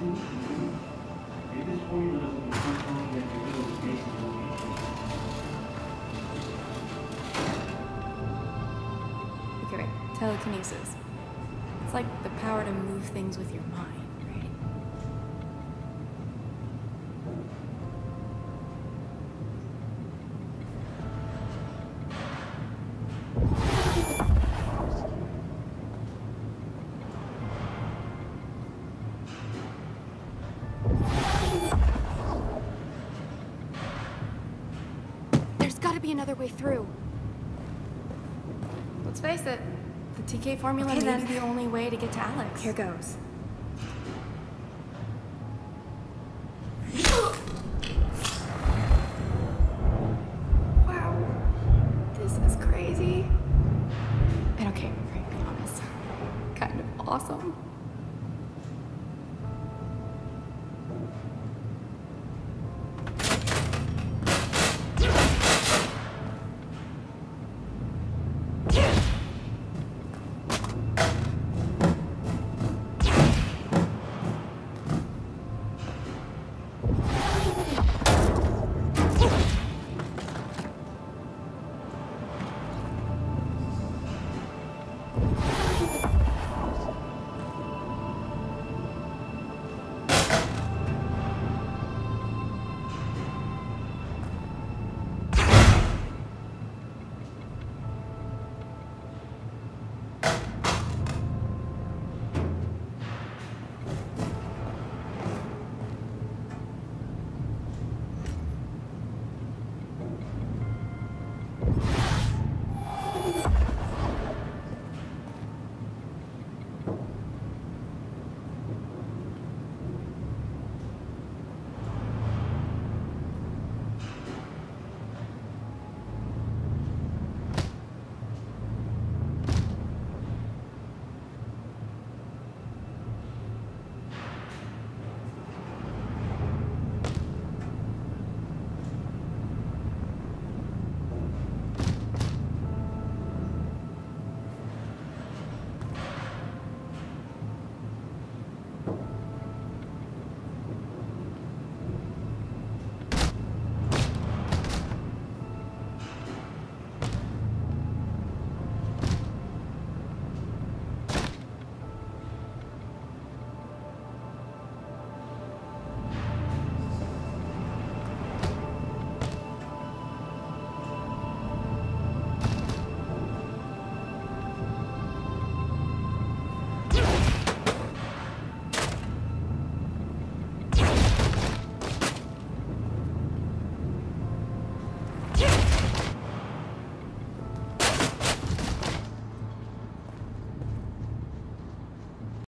Various formulas in the compound that reveal the basis of the equation. Okay, wait. Telekinesis. It's like the power to move things with your mind. Another way through. Let's face it, the TK formula may be the only way to get to Alex. Here goes.